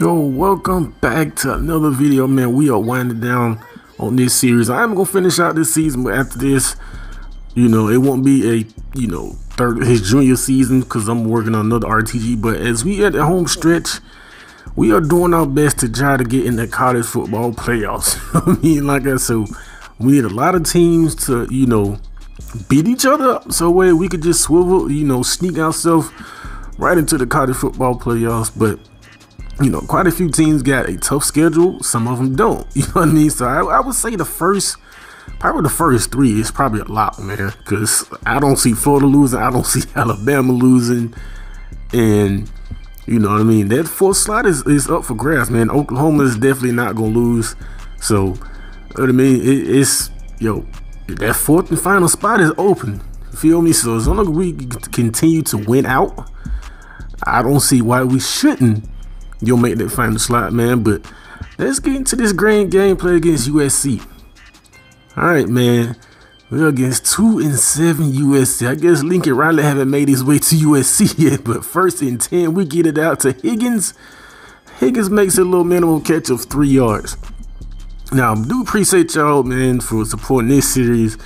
Yo, welcome back to another video, man. We are winding down on this series. I'm gonna finish out this season, but after this, you know, it won't be a, you know, his junior season, because I'm working on another RTG. But as we at the home stretch, we are doing our best to try to get in the college football playoffs. I mean, like I said, we need a lot of teams to, you know, beat each other up, so way we could just swivel, you know, sneak ourselves right into the college football playoffs. But you know, quite a few teams got a tough schedule. Some of them don't. You know what I mean? So I would say probably the first three is probably a lot, man. Because I don't see Florida losing. I don't see Alabama losing. And, you know what I mean? That fourth slot is up for grabs, man. Oklahoma is definitely not going to lose. So, you know what I mean? It's, yo, that fourth and final spot is open. Feel me? So, as long as we continue to win out, I don't see why we shouldn't. You'll make that final slot, man. But let's get into this grand gameplay against USC. All right, man. We're against 2-7 USC. I guess Lincoln Riley haven't made his way to USC yet. But 1st and 10, we get it out to Higgins. Higgins makes a little minimal catch of 3 yards. Now, I do appreciate y'all, man, for supporting this series.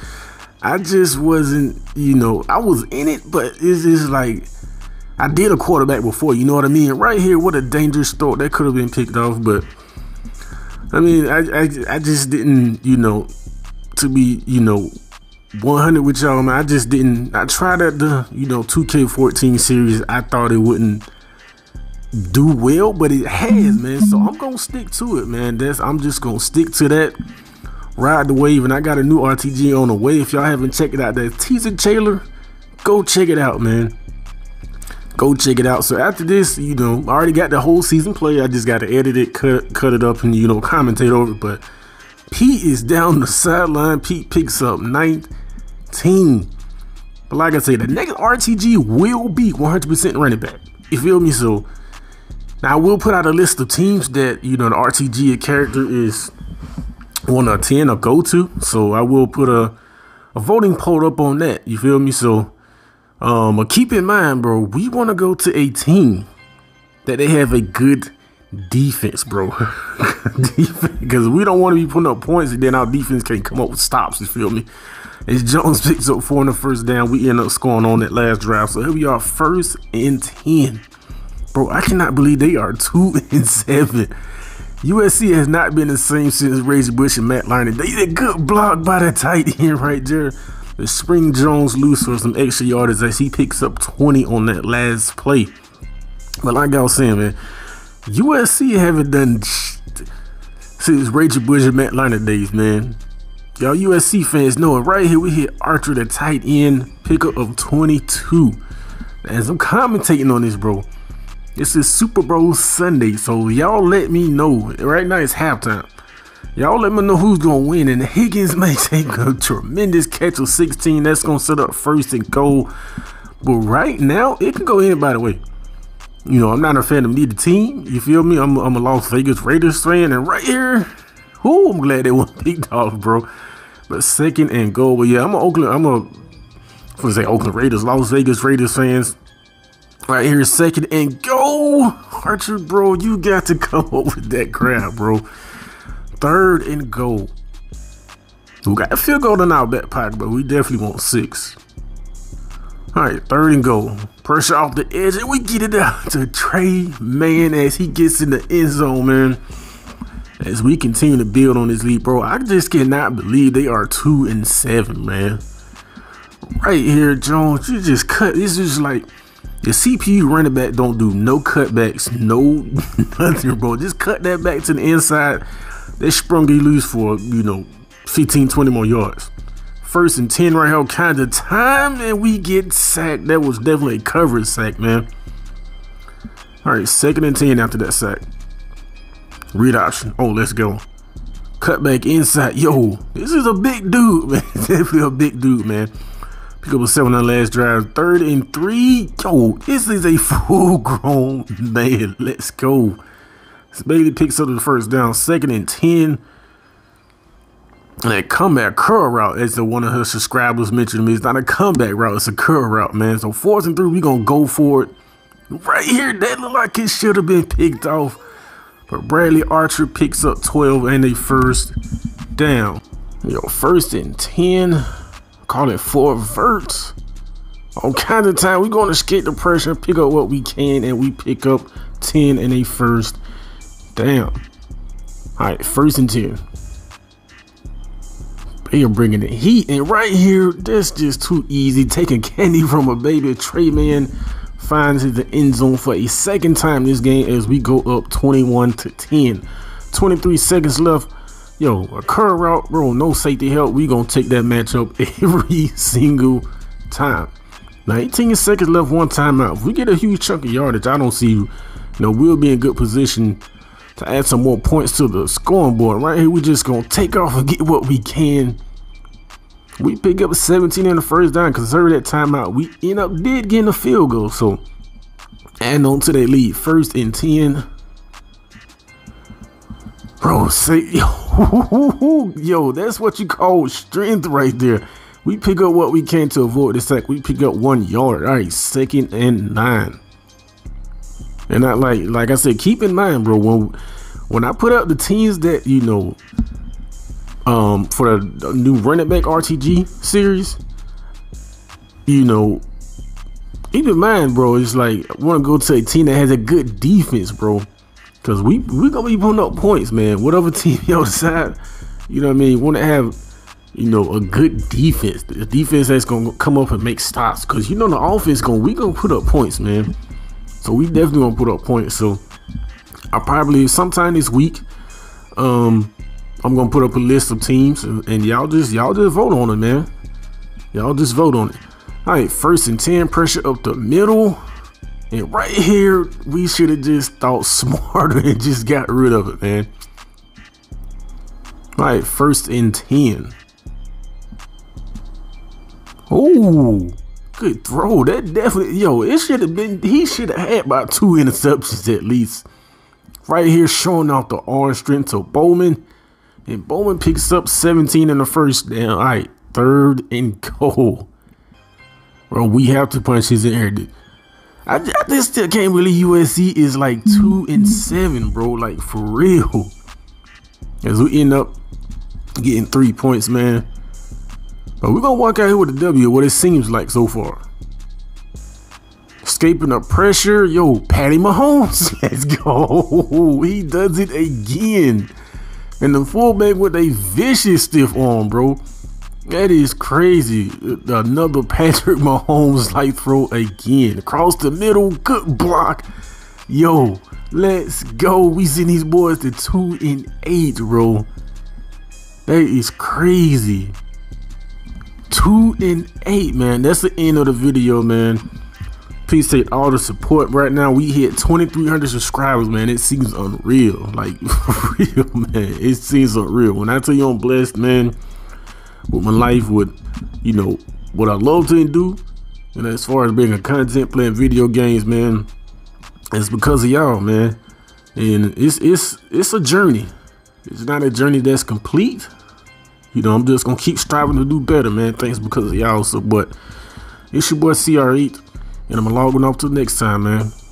I just wasn't, you know, I was in it, but it's just like, I did a quarterback before, you know what I mean? Right here, what a dangerous throw. That could have been picked off, but I mean, I just didn't, you know, to be, you know, 100 with y'all, man, I just didn't. I tried at the, you know, 2K14 series. I thought it wouldn't do well, but it has, man. So I'm going to stick to it, man. I'm just going to stick to that. Ride the wave, and I got a new RTG on the way. If y'all haven't checked it out, that teaser trailer, go check it out, man. Go check it out. So after this, you know, I already got the whole season play. I just got to edit it, cut it up, and, you know, commentate over it. But Pete is down the sideline. Pete picks up 19. But like I say, the next RTG will be 100% running back. You feel me? So now I will put out a list of teams that, you know, the RTG character is 1 or 10 or go to. So I will put a voting poll up on that. You feel me? So but keep in mind, bro, we want to go to a team that they have a good defense, bro. Because we don't want to be putting up points and then our defense can't come up with stops, you feel me? As Jones picks up 4 in the first down, we end up scoring on that last drive. So here we are, 1st and 10. Bro, I cannot believe they are 2-7. USC has not been the same since Reggie Bush and Matt Leinart. They did a good block by the tight end right there. The spring Jones loose for some extra yardage as he picks up 20 on that last play. But like I was saying, man, USC haven't done shit since Reggie Bush and Matt Leinart days, man. Y'all USC fans know it. Right here, we hit Archer, the tight end, pickup of 22. As I'm commentating on this, bro, this is Super Bowl Sunday, so y'all let me know. Right now, it's halftime. Y'all let me know who's going to win, and Higgins makes a tremendous catch of 16. That's going to set up 1st and goal. But right now, it can go in, by the way. You know, I'm not a fan of neither team. You feel me? I'm a Las Vegas Raiders fan, and right here, ooh, I'm glad they wasn't picked off, bro. But 2nd and goal. But yeah, Las Vegas Raiders fans. Right here, 2nd and goal. Archer, bro, you got to come up with that crap, bro. 3rd and goal. We got a field goal in our back pocket, but we definitely want 6. All right, 3rd and goal. Pressure off the edge, and we get it out to Trey, man, as he gets in the end zone, man. As we continue to build on this lead, bro, I just cannot believe they are 2-7, man. Right here, Jones, you just cut. This is like the CPU running back don't do no cutbacks, no nothing, bro. Just cut that back to the inside. They sprung you loose for, you know, 15, 20 more yards. 1st and 10 right here, kind of time, and we get sacked. That was definitely a coverage sack, man. All right, 2nd and 10 after that sack. Read option. Oh, let's go. Cut back inside. Yo, this is a big dude, man. Definitely a big dude, man. Pick up a 7 on the last drive. 3rd and 3. Yo, this is a full-grown man. Let's go. Bailey picks up the 1st down, 2nd and 10. And that comeback curl route, as one of her subscribers mentioned to me, it's not a comeback route, it's a curl route, man. So 4th and 3, we're going to go for it. Right here, that looked like it should have been picked off. But Bradley Archer picks up 12 and a first down. Yo, first and 10. Call it 4 verts. All kinds of time. We're going to escape the pressure, pick up what we can, and we pick up 10 and a first down. All right, first and 10. They are bringing the heat, and right here, that's just too easy. Taking candy from a baby. Trey Man finds the end zone for a second time this game as we go up 21-10. 23 seconds left. Yo, a curl route, bro, no safety help. We gonna take that matchup every single time. Now, 18 seconds left, one timeout. If we get a huge chunk of yardage, I don't see, you know, we'll be in good position to add some more points to the scoring board. Right here, we just gonna take off and get what we can. We pick up 17 in the first down, conserve that timeout. We end up getting a field goal. So, adding on to that lead, first and 10. Bro, yo, that's what you call strength right there. We pick up what we can to avoid the sack. We pick up 1 yard. All right, second and 9. And I like I said, keep in mind, bro, when I put up the teams that, you know, for the new running back RTG series, you know, keep in mind, bro, it's like I want to go to a team that has a good defense, bro, because we're going to be putting up points, man. Whatever team y'all decide, you know what I mean, want to have, you know, a good defense. The defense that's going to come up and make stops, because, you know, the offense, we're going to put up points, man. So we definitely going to put up points. So I probably sometime this week, I'm going to put up a list of teams, and y'all just vote on it, man. Y'all just vote on it. All right, first and 10, pressure up the middle. And right here, we should have just thought smarter and just got rid of it, man. All right, first and 10. Oh, good throw. That definitely, yo, it should have been, he should have had about 2 interceptions at least. Right here, showing off the arm strength to Bowman. And Bowman picks up 17 in the first down. All right, third and goal. Bro, we have to punch his air, dude. I just still can't believe USC is like 2-7, bro. Like, for real. As we end up getting 3 points, man. But we're going to walk out here with a W, what it seems like so far. Escaping the pressure. Yo, Patty Mahomes. Let's go. He does it again. And the fullback with a vicious stiff arm, bro. That is crazy. Another Patrick Mahomes-like throw again. Across the middle, good block. Yo, let's go. We send these boys to 2-8, bro. That is crazy. 2-8, man. That's the end of the video, man. Please take all the support. Right now, we hit 2,300 subscribers, man. It seems unreal. Like, for real, man. It seems unreal. When I tell you I'm blessed, man, with my life, with, you know, what I love to do, and as far as being a content, playing video games, man, it's because of y'all, man. And it's a journey. It's not a journey that's complete. You know, I'm just gonna keep striving to do better, man. Thanks because of y'all. So, but it's your boy CR8, and I'm logging off till next time, man.